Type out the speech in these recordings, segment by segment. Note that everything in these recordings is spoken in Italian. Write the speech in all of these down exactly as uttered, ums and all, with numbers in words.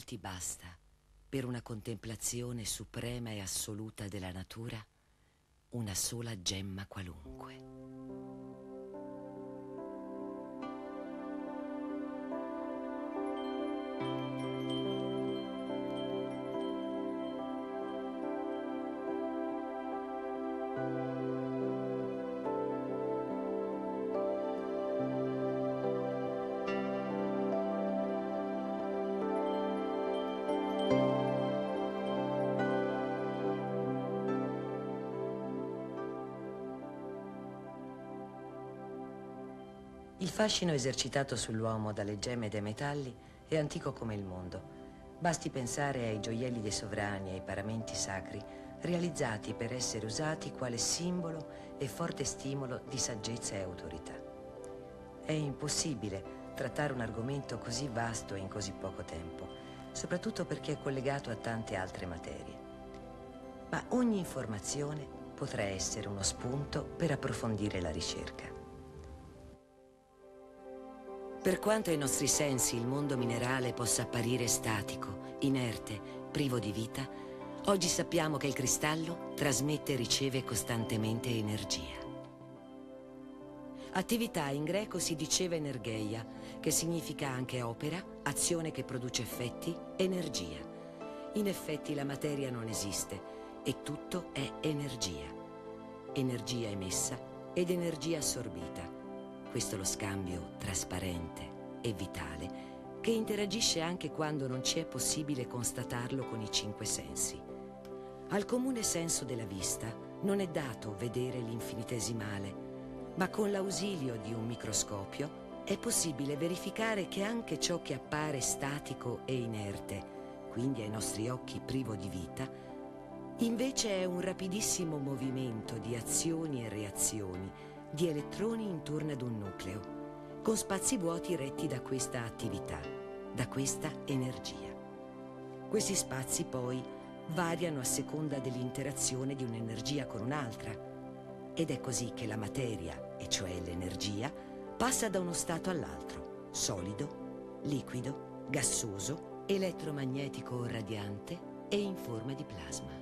molti basta per una contemplazione suprema e assoluta della natura, una sola gemma qualunque. Il fascino esercitato sull'uomo dalle gemme e dai metalli è antico come il mondo. Basti pensare ai gioielli dei sovrani e ai paramenti sacri, realizzati per essere usati quale simbolo e forte stimolo di saggezza e autorità. È impossibile trattare un argomento così vasto in così poco tempo, soprattutto perché è collegato a tante altre materie. Ma ogni informazione potrà essere uno spunto per approfondire la ricerca. Per quanto ai nostri sensi il mondo minerale possa apparire statico, inerte, privo di vita, oggi sappiamo che il cristallo trasmette e riceve costantemente energia. Attività in greco si diceva energeia, che significa anche opera, azione che produce effetti, energia. In effetti la materia non esiste e tutto è energia. Energia emessa ed energia assorbita. Questo è lo scambio trasparente e vitale che interagisce anche quando non ci è possibile constatarlo con i cinque sensi. Al comune senso della vista non è dato vedere l'infinitesimale, ma con l'ausilio di un microscopio è possibile verificare che anche ciò che appare statico e inerte, quindi ai nostri occhi privo di vita, invece è un rapidissimo movimento di azioni e reazioni di elettroni intorno ad un nucleo, con spazi vuoti retti da questa attività, da questa energia. Questi spazi poi variano a seconda dell'interazione di un'energia con un'altra, ed è così che la materia, e cioè l'energia, passa da uno stato all'altro, solido, liquido, gassoso, elettromagnetico o radiante e in forma di plasma.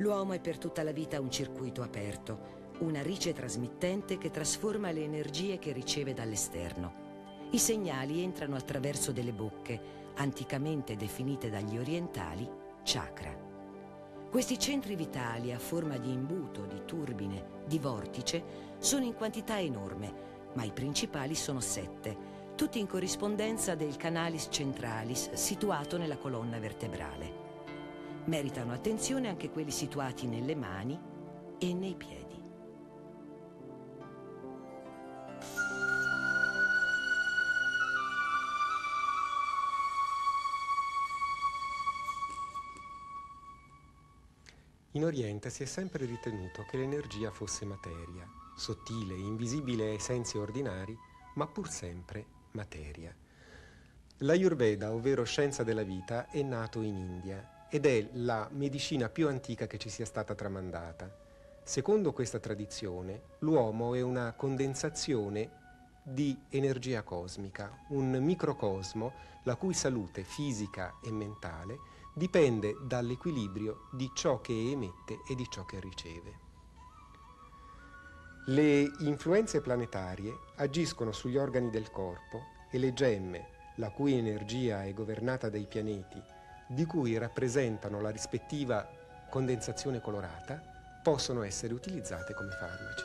L'uomo è per tutta la vita un circuito aperto, una rice trasmittente che trasforma le energie che riceve dall'esterno. I segnali entrano attraverso delle bocche, anticamente definite dagli orientali chakra. Questi centri vitali a forma di imbuto, di turbine, di vortice, sono in quantità enorme, ma i principali sono sette, tutti in corrispondenza del canalis centralis situato nella colonna vertebrale. Meritano attenzione anche quelli situati nelle mani e nei piedi. In Oriente si è sempre ritenuto che l'energia fosse materia, sottile, invisibile ai sensi ordinari, ma pur sempre materia. L'Ayurveda, ovvero scienza della vita, è nato in India ed è la medicina più antica che ci sia stata tramandata. Secondo questa tradizione, l'uomo è una condensazione di energia cosmica, un microcosmo la cui salute fisica e mentale dipende dall'equilibrio di ciò che emette e di ciò che riceve. Le influenze planetarie agiscono sugli organi del corpo e le gemme, la cui energia è governata dai pianeti, di cui rappresentano la rispettiva condensazione colorata, possono essere utilizzate come farmaci.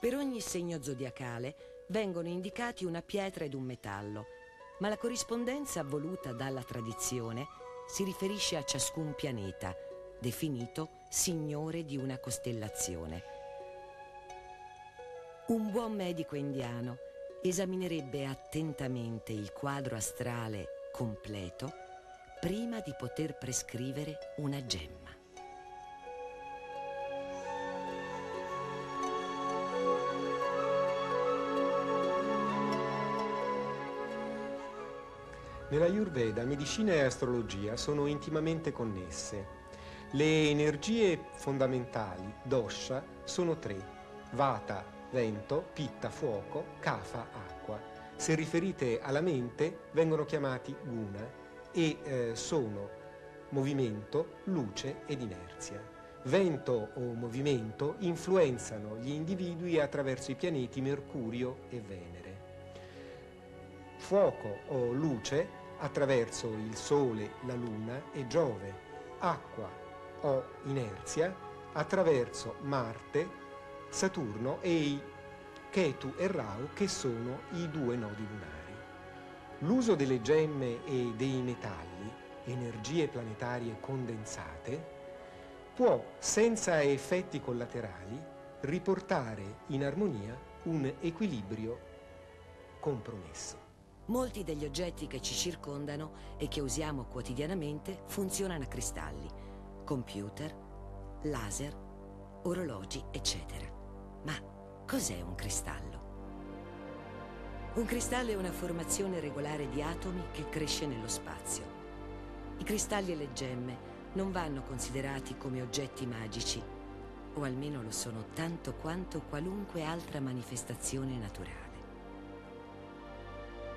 Per ogni segno zodiacale vengono indicati una pietra ed un metallo, ma la corrispondenza voluta dalla tradizione si riferisce a ciascun pianeta, definito signore di una costellazione. Un buon medico indiano esaminerebbe attentamente il quadro astrale completo prima di poter prescrivere una gemma. Nella Ayurveda, medicina e astrologia sono intimamente connesse. Le energie fondamentali, dosha, sono tre: vata, vento, pitta, fuoco, kapha, acqua. Se riferite alla mente, vengono chiamati guna e eh, sono movimento, luce ed inerzia. Vento o movimento influenzano gli individui attraverso i pianeti Mercurio e Venere. Fuoco o luce attraverso il Sole, la Luna e Giove. Acqua o inerzia attraverso Marte, Saturno e i Ketu e Rao, che sono i due nodi lunari. L'uso delle gemme e dei metalli, energie planetarie condensate, può, senza effetti collaterali, riportare in armonia un equilibrio compromesso. Molti degli oggetti che ci circondano e che usiamo quotidianamente funzionano a cristalli, computer, laser, orologi, eccetera. Ma cos'è un cristallo? Un cristallo è una formazione regolare di atomi che cresce nello spazio. I cristalli e le gemme non vanno considerati come oggetti magici, o almeno lo sono tanto quanto qualunque altra manifestazione naturale.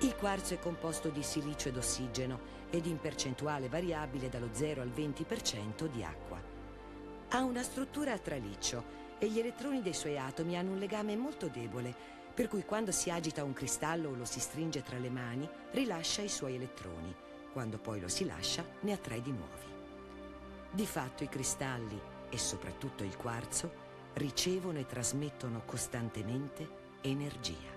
Il quarzo è composto di silicio ed ossigeno ed in percentuale variabile dallo zero al venti per cento di acqua. Ha una struttura a traliccio e gli elettroni dei suoi atomi hanno un legame molto debole, per cui quando si agita un cristallo o lo si stringe tra le mani, rilascia i suoi elettroni. Quando poi lo si lascia, ne attrae di nuovi. Di fatto i cristalli, e soprattutto il quarzo, ricevono e trasmettono costantemente energia.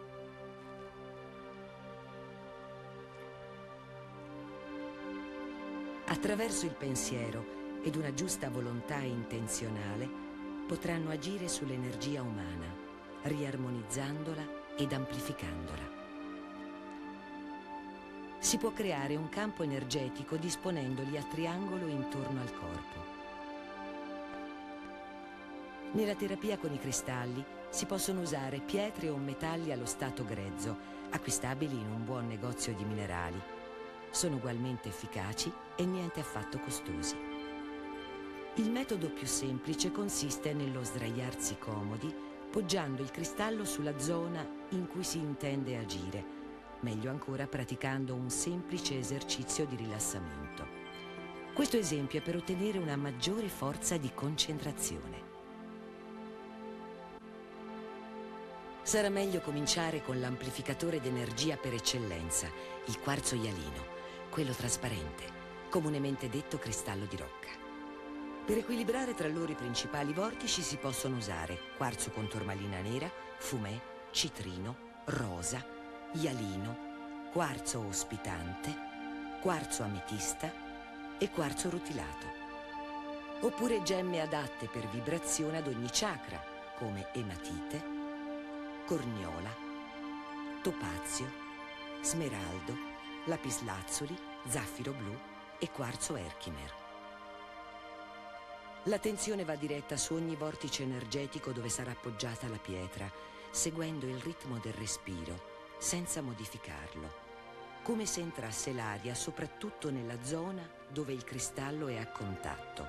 Attraverso il pensiero ed una giusta volontà intenzionale potranno agire sull'energia umana, riarmonizzandola ed amplificandola. Si può creare un campo energetico disponendoli a triangolo intorno al corpo. Nella terapia con i cristalli si possono usare pietre o metalli allo stato grezzo, acquistabili in un buon negozio di minerali. Sono ugualmente efficaci e niente affatto costosi. Il metodo più semplice consiste nello sdraiarsi comodi, poggiando il cristallo sulla zona in cui si intende agire. Meglio ancora praticando un semplice esercizio di rilassamento. Questo esempio è per ottenere una maggiore forza di concentrazione. Sarà meglio cominciare con l'amplificatore d'energia per eccellenza, il quarzo ialino, quello trasparente, comunemente detto cristallo di rocca. Per equilibrare tra loro i principali vortici si possono usare quarzo con turmalina nera, fumè, citrino, rosa, ialino, quarzo ospitante, quarzo ametista e quarzo rutilato. Oppure gemme adatte per vibrazione ad ogni chakra, come ematite, corniola, topazio, smeraldo, lapislazzuli, zaffiro blu e quarzo Erkimer. L'attenzione va diretta su ogni vortice energetico dove sarà appoggiata la pietra, seguendo il ritmo del respiro, senza modificarlo, come se entrasse l'aria soprattutto nella zona dove il cristallo è a contatto,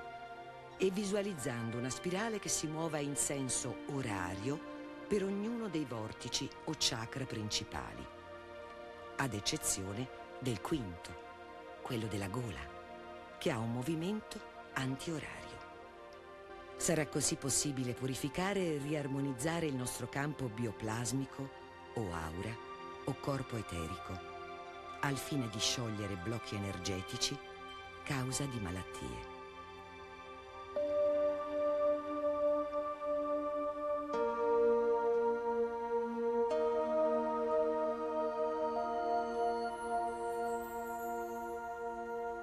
e visualizzando una spirale che si muova in senso orario per ognuno dei vortici o chakra principali, ad eccezione del quinto, quello della gola, che ha un movimento antiorario. Sarà così possibile purificare e riarmonizzare il nostro campo bioplasmico o aura o corpo eterico, al fine di sciogliere blocchi energetici causa di malattie.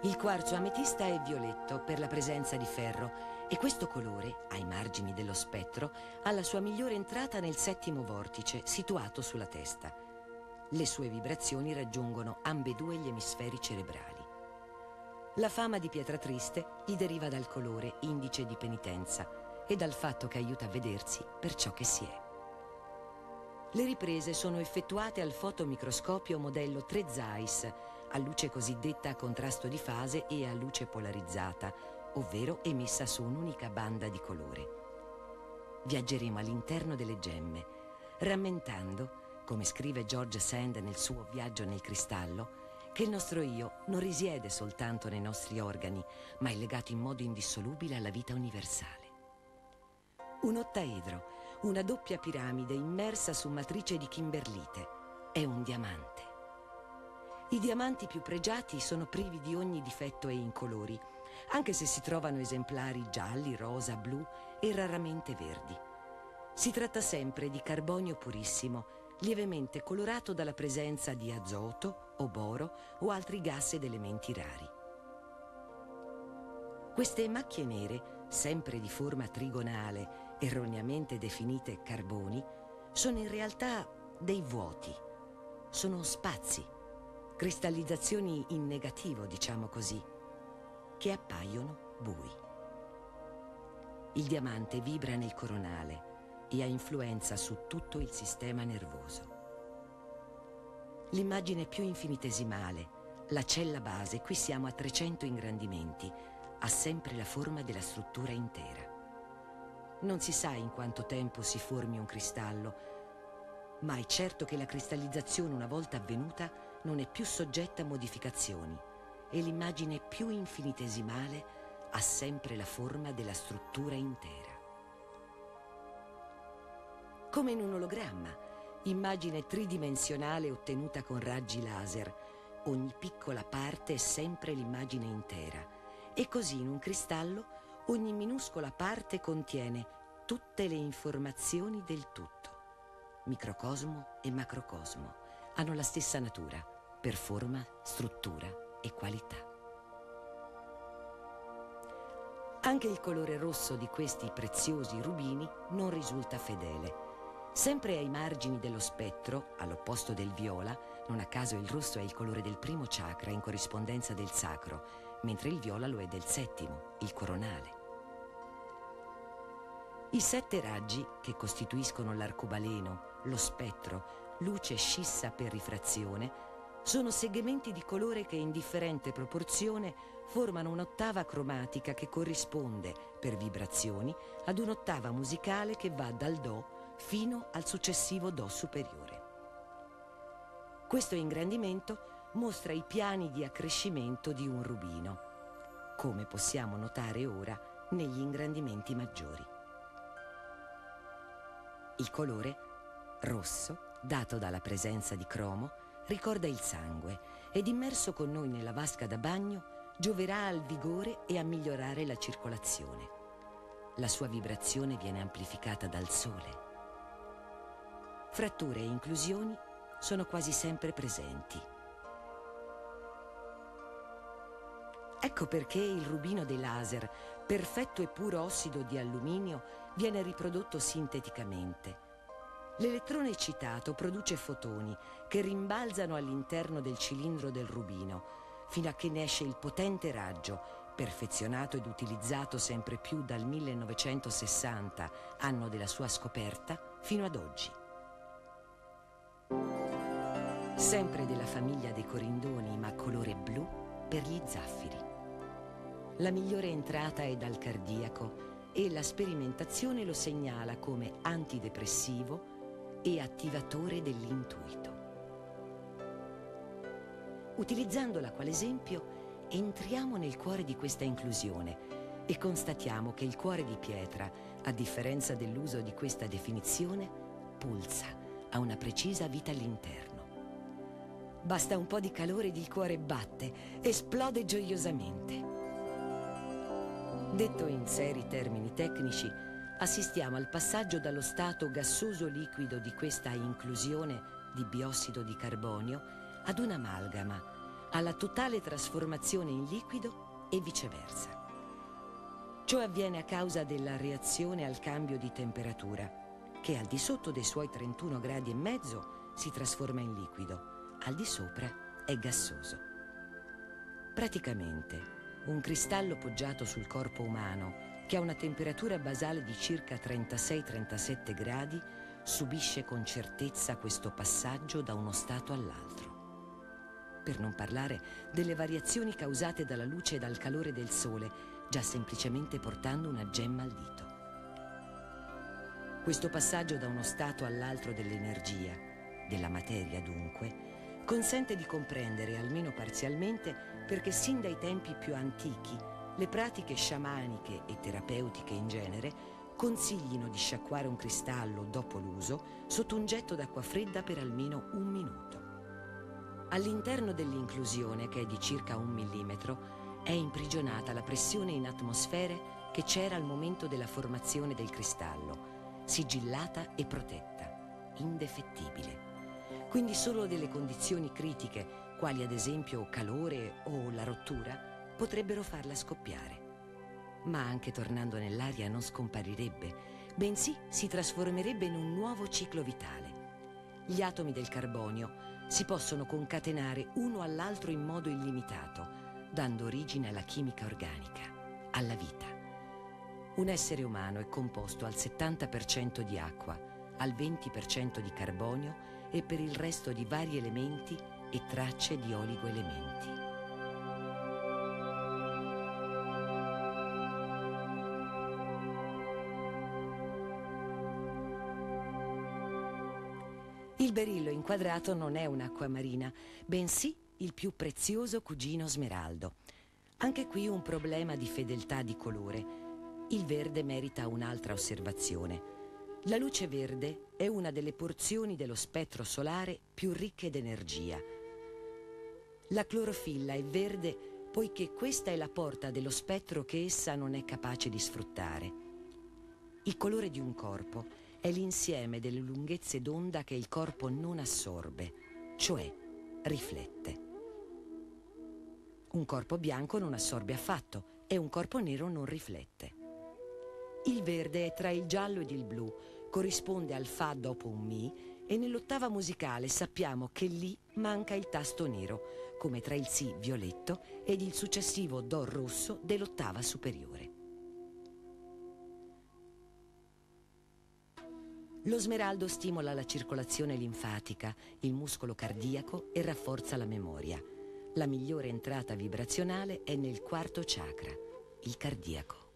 Il quarzo ametista è violetto per la presenza di ferro e questo colore, ai margini dello spettro, ha la sua migliore entrata nel settimo vortice, situato sulla testa. Le sue vibrazioni raggiungono ambedue gli emisferi cerebrali. La fama di pietra triste gli deriva dal colore, indice di penitenza, e dal fatto che aiuta a vedersi per ciò che si è. Le riprese sono effettuate al fotomicroscopio modello tre Zeiss, a luce cosiddetta a contrasto di fase e a luce polarizzata, ovvero emessa su un'unica banda di colore. Viaggeremo all'interno delle gemme, rammentando, come scrive George Sand nel suo Viaggio nel cristallo, che il nostro io non risiede soltanto nei nostri organi, ma è legato in modo indissolubile alla vita universale. Un ottaedro, una doppia piramide immersa su matrice di kimberlite, è un diamante. I diamanti più pregiati sono privi di ogni difetto e incolori, anche se si trovano esemplari gialli, rosa, blu e raramente verdi. Si tratta sempre di carbonio purissimo, lievemente colorato dalla presenza di azoto o boro o altri gas ed elementi rari. Queste macchie nere, sempre di forma trigonale, erroneamente definite carboni, sono in realtà dei vuoti, sono spazi, cristallizzazioni in negativo, diciamo così, che appaiono bui. Il diamante vibra nel coronale e ha influenza su tutto il sistema nervoso. L'immagine più infinitesimale, la cella base, qui siamo a trecento ingrandimenti, ha sempre la forma della struttura intera. Non si sa in quanto tempo si formi un cristallo, ma è certo che la cristallizzazione, una volta avvenuta, non è più soggetta a modificazioni e l'immagine più infinitesimale ha sempre la forma della struttura intera. Come in un ologramma, immagine tridimensionale ottenuta con raggi laser, ogni piccola parte è sempre l'immagine intera. E così in un cristallo ogni minuscola parte contiene tutte le informazioni del tutto. Microcosmo e macrocosmo hanno la stessa natura, per forma, struttura e qualità. Anche il colore rosso di questi preziosi rubini non risulta fedele. Sempre ai margini dello spettro, all'opposto del viola, non a caso il rosso è il colore del primo chakra in corrispondenza del sacro, mentre il viola lo è del settimo, il coronale. I sette raggi, che costituiscono l'arcobaleno, lo spettro, luce scissa per rifrazione, sono segmenti di colore che in differente proporzione formano un'ottava cromatica che corrisponde, per vibrazioni, ad un'ottava musicale che va dal do fino al successivo do superiore. Questo ingrandimento mostra i piani di accrescimento di un rubino, come possiamo notare ora negli ingrandimenti maggiori. Il colore rosso, dato dalla presenza di cromo, ricorda il sangue ed immerso con noi nella vasca da bagno gioverà al vigore e a migliorare la circolazione. La sua vibrazione viene amplificata dal sole. Fratture e inclusioni sono quasi sempre presenti. Ecco perché il rubino dei laser, perfetto e puro ossido di alluminio, viene riprodotto sinteticamente. L'elettrone eccitato produce fotoni che rimbalzano all'interno del cilindro del rubino, fino a che ne esce il potente raggio, perfezionato ed utilizzato sempre più dal millenovecentosessanta, anno della sua scoperta, fino ad oggi. Sempre della famiglia dei corindoni, ma colore blu, per gli zaffiri. La migliore entrata è dal cardiaco e la sperimentazione lo segnala come antidepressivo e attivatore dell'intuito. Utilizzandola quale esempio, entriamo nel cuore di questa inclusione e constatiamo che il cuore di pietra, a differenza dell'uso di questa definizione, pulsa, ha una precisa vita all'interno. Basta un po' di calore ed il cuore batte, esplode gioiosamente. Detto in seri termini tecnici, assistiamo al passaggio dallo stato gassoso liquido di questa inclusione di biossido di carbonio ad un'amalgama, alla totale trasformazione in liquido e viceversa. Ciò avviene a causa della reazione al cambio di temperatura, che al di sotto dei suoi trentuno gradi e mezzo si trasforma in liquido, al di sopra è gassoso. Praticamente un cristallo poggiato sul corpo umano, che ha una temperatura basale di circa trentasei trentasette gradi, subisce con certezza questo passaggio da uno stato all'altro. Per non parlare delle variazioni causate dalla luce e dal calore del sole, già semplicemente portando una gemma al dito. Questo passaggio da uno stato all'altro dell'energia, della materia dunque, consente di comprendere, almeno parzialmente, perché sin dai tempi più antichi le pratiche sciamaniche e terapeutiche in genere consiglino di sciacquare un cristallo dopo l'uso sotto un getto d'acqua fredda per almeno un minuto. All'interno dell'inclusione, che è di circa un millimetro, è imprigionata la pressione in atmosfere che c'era al momento della formazione del cristallo, sigillata e protetta, indefettibile. Quindi solo delle condizioni critiche, quali ad esempio calore o la rottura, potrebbero farla scoppiare. Ma anche tornando nell'aria non scomparirebbe, bensì si trasformerebbe in un nuovo ciclo vitale. Gli atomi del carbonio si possono concatenare uno all'altro in modo illimitato, dando origine alla chimica organica, alla vita. Un essere umano è composto al settanta per cento di acqua, al venti per cento di carbonio e per il resto di vari elementi e tracce di oligoelementi. Il berillo inquadrato non è un'acqua marina, bensì il più prezioso cugino smeraldo. Anche qui un problema di fedeltà di colore. Il verde merita un'altra osservazione. La luce verde è una delle porzioni dello spettro solare più ricche d'energia. La clorofilla è verde poiché questa è la porta dello spettro che essa non è capace di sfruttare. Il colore di un corpo è l'insieme delle lunghezze d'onda che il corpo non assorbe, cioè riflette. Un corpo bianco non assorbe affatto e un corpo nero non riflette. Il verde è tra il giallo ed il blu, corrisponde al fa dopo un mi e nell'ottava musicale sappiamo che lì manca il tasto nero, come tra il si violetto ed il successivo do rosso dell'ottava superiore. Lo smeraldo stimola la circolazione linfatica, il muscolo cardiaco e rafforza la memoria. La migliore entrata vibrazionale è nel quarto chakra, il cardiaco.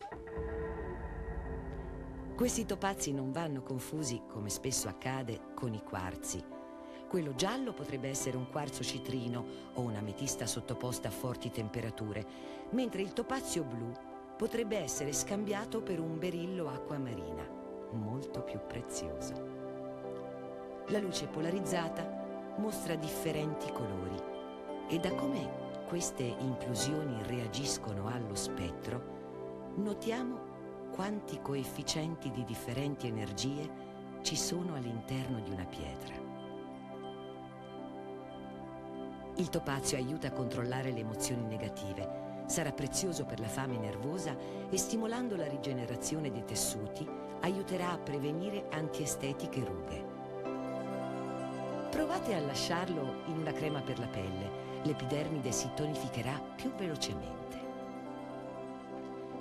Questi topazzi non vanno confusi, come spesso accade, con i quarzi. Quello giallo potrebbe essere un quarzo citrino o un'ametista sottoposta a forti temperature, mentre il topazio blu potrebbe essere scambiato per un berillo acquamarina, molto più prezioso. La luce polarizzata mostra differenti colori e da come queste inclusioni reagiscono allo spettro notiamo quanti coefficienti di differenti energie ci sono all'interno di una pietra. Il topazio aiuta a controllare le emozioni negative. Sarà prezioso per la fame nervosa e, stimolando la rigenerazione dei tessuti, aiuterà a prevenire antiestetiche rughe. Provate a lasciarlo in una crema per la pelle, l'epidermide si tonificherà più velocemente.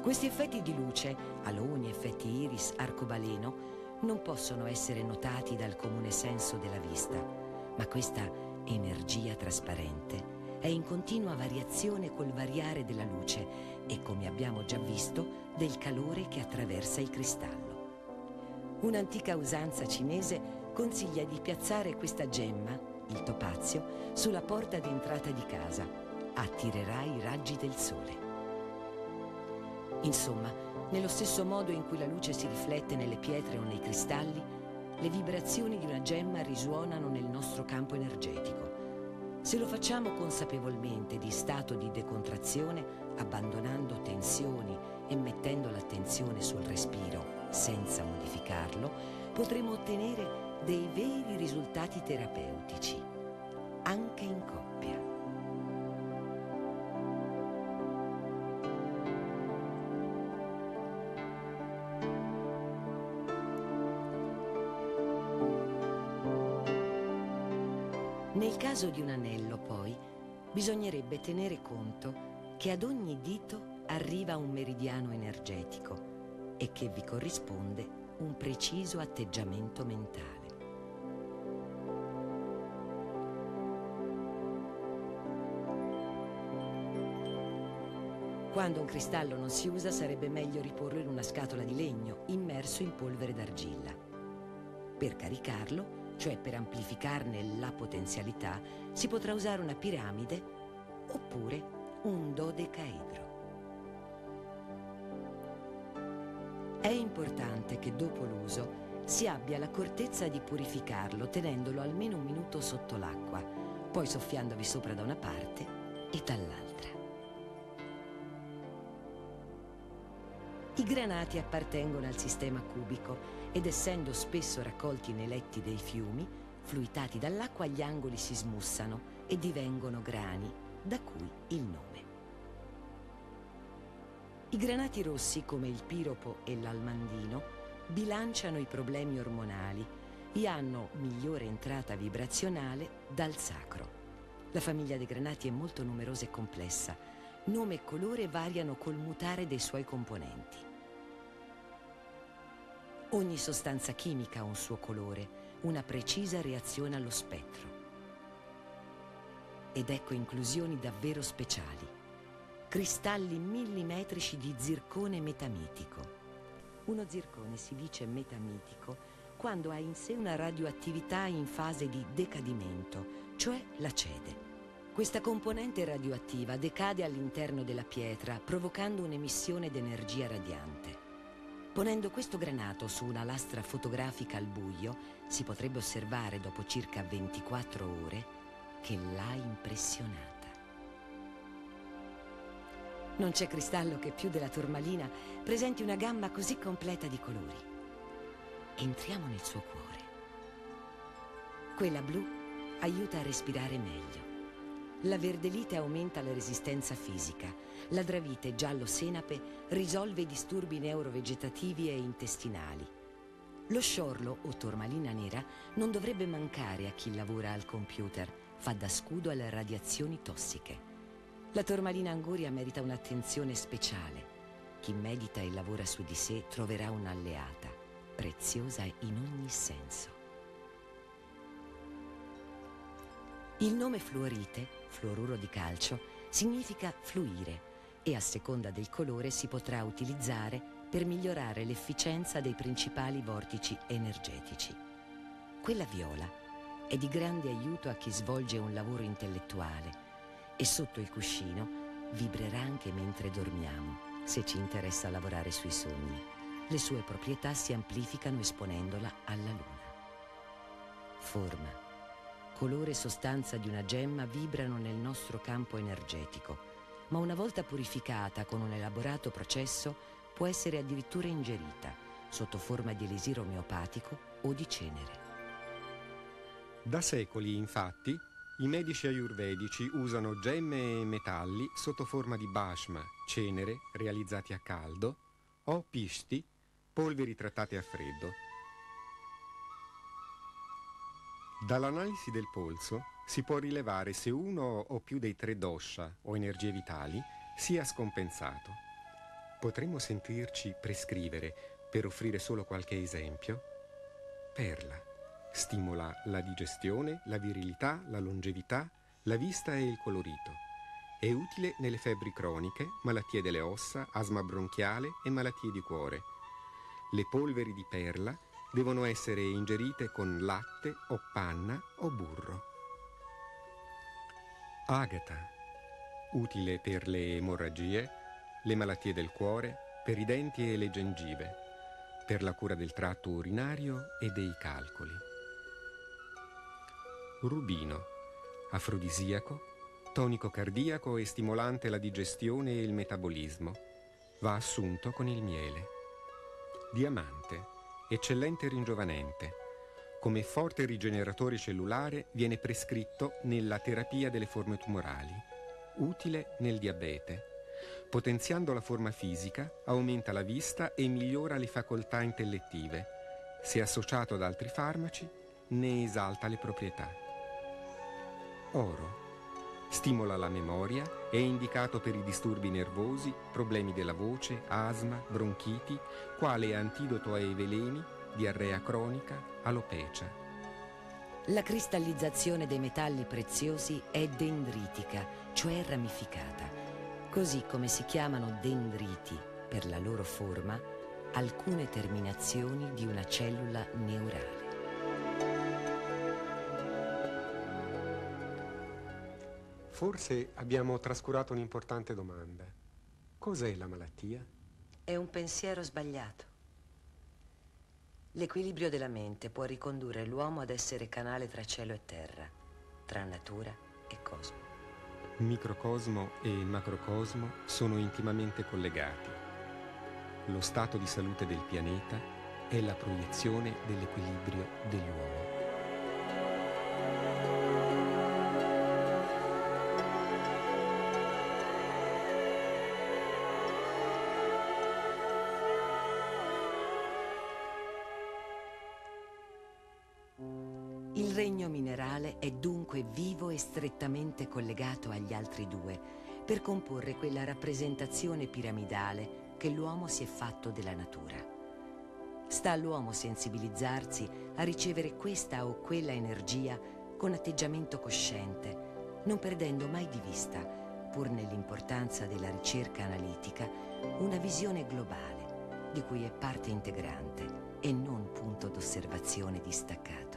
Questi effetti di luce, aloni, effetti iris, arcobaleno, non possono essere notati dal comune senso della vista, ma questa energia trasparente è in continua variazione col variare della luce e, come abbiamo già visto, del calore che attraversa il cristallo. Un'antica usanza cinese consiglia di piazzare questa gemma, il topazio, sulla porta d'entrata di casa. Attirerà i raggi del sole. Insomma, nello stesso modo in cui la luce si riflette nelle pietre o nei cristalli, le vibrazioni di una gemma risuonano nel nostro campo energetico. Se lo facciamo consapevolmente di stato di decontrazione, abbandonando tensioni e mettendo l'attenzione sul respiro senza modificarlo, potremo ottenere dei veri risultati terapeutici, anche in coppia. Nel caso di un anello, poi, bisognerebbe tenere conto che ad ogni dito arriva un meridiano energetico e che vi corrisponde un preciso atteggiamento mentale. Quando un cristallo non si usa, sarebbe meglio riporlo in una scatola di legno immerso in polvere d'argilla. Per caricarlo, cioè per amplificarne la potenzialità, si potrà usare una piramide oppure un dodecaedro. È importante che dopo l'uso si abbia l'accortezza di purificarlo tenendolo almeno un minuto sotto l'acqua, poi soffiandovi sopra da una parte e dall'altra. I granati appartengono al sistema cubico ed essendo spesso raccolti nei letti dei fiumi, fluidati dall'acqua gli angoli si smussano e divengono grani, da cui il nome. I granati rossi come il piropo e l'almandino bilanciano i problemi ormonali e hanno migliore entrata vibrazionale dal sacro. La famiglia dei granati è molto numerosa e complessa. Nome e colore variano col mutare dei suoi componenti. Ogni sostanza chimica ha un suo colore, una precisa reazione allo spettro. Ed ecco inclusioni davvero speciali. Cristalli millimetrici di zircone metamitico. Uno zircone si dice metamitico quando ha in sé una radioattività in fase di decadimento, cioè la cede. Questa componente radioattiva decade all'interno della pietra, provocando un'emissione di energia radiante. Ponendo questo granato su una lastra fotografica al buio, si potrebbe osservare dopo circa ventiquattro ore che l'ha impressionata. Non c'è cristallo che più della turmalina presenti una gamma così completa di colori. Entriamo nel suo cuore. Quella blu aiuta a respirare meglio. La verdelite aumenta la resistenza fisica. La dravite giallo-senape risolve i disturbi neurovegetativi e intestinali. Lo sciorlo o turmalina nera non dovrebbe mancare a chi lavora al computer. Fa da scudo alle radiazioni tossiche. La turmalina anguria merita un'attenzione speciale. Chi medita e lavora su di sé troverà un'alleata, preziosa in ogni senso. Il nome fluorite, fluoruro di calcio, significa fluire e a seconda del colore si potrà utilizzare per migliorare l'efficienza dei principali vortici energetici. Quella viola è di grande aiuto a chi svolge un lavoro intellettuale. E sotto il cuscino vibrerà anche mentre dormiamo, se ci interessa lavorare sui sogni. Le sue proprietà si amplificano esponendola alla luna. Forma, colore e sostanza di una gemma vibrano nel nostro campo energetico, ma una volta purificata con un elaborato processo può essere addirittura ingerita sotto forma di elisiro omeopatico o di cenere. Da secoli, infatti, i medici ayurvedici usano gemme e metalli sotto forma di bhashma, cenere realizzati a caldo, o pishti, polveri trattate a freddo. Dall'analisi del polso si può rilevare se uno o più dei tre dosha o energie vitali sia scompensato. Potremmo sentirci prescrivere, per offrire solo qualche esempio, perla. Stimola la digestione, la virilità, la longevità, la vista e il colorito. È utile nelle febbri croniche, malattie delle ossa, asma bronchiale e malattie di cuore. Le polveri di perla devono essere ingerite con latte o panna o burro. Agata, utile per le emorragie, le malattie del cuore, per i denti e le gengive, per la cura del tratto urinario e dei calcoli. Rubino, afrodisiaco, tonico cardiaco e stimolante la digestione e il metabolismo. Va assunto con il miele. Diamante, eccellente ringiovanente. Come forte rigeneratore cellulare viene prescritto nella terapia delle forme tumorali. Utile nel diabete. Potenziando la forma fisica, aumenta la vista e migliora le facoltà intellettive. Se associato ad altri farmaci, ne esalta le proprietà. Oro. Stimola la memoria, è indicato per i disturbi nervosi, problemi della voce, asma, bronchiti, quale antidoto ai veleni, diarrea cronica, alopecia. La cristallizzazione dei metalli preziosi è dendritica, cioè ramificata. Così come si chiamano dendriti, per la loro forma, alcune terminazioni di una cellula neurale. Forse abbiamo trascurato un'importante domanda. Cos'è la malattia? È un pensiero sbagliato. L'equilibrio della mente può ricondurre l'uomo ad essere canale tra cielo e terra, tra natura e cosmo. Microcosmo e macrocosmo sono intimamente collegati. Lo stato di salute del pianeta è la proiezione dell'equilibrio dell'uomo. Il regno minerale è dunque vivo e strettamente collegato agli altri due per comporre quella rappresentazione piramidale che l'uomo si è fatto della natura. Sta all'uomo sensibilizzarsi a ricevere questa o quella energia con atteggiamento cosciente, non perdendo mai di vista, pur nell'importanza della ricerca analitica, una visione globale di cui è parte integrante e non punto d'osservazione distaccato.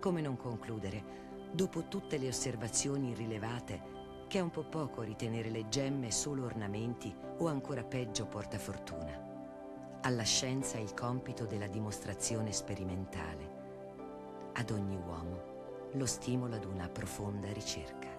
Come non concludere, dopo tutte le osservazioni rilevate, che è un po' poco ritenere le gemme solo ornamenti o ancora peggio portafortuna. Alla scienza il compito della dimostrazione sperimentale. Ad ogni uomo lo stimolo ad una profonda ricerca.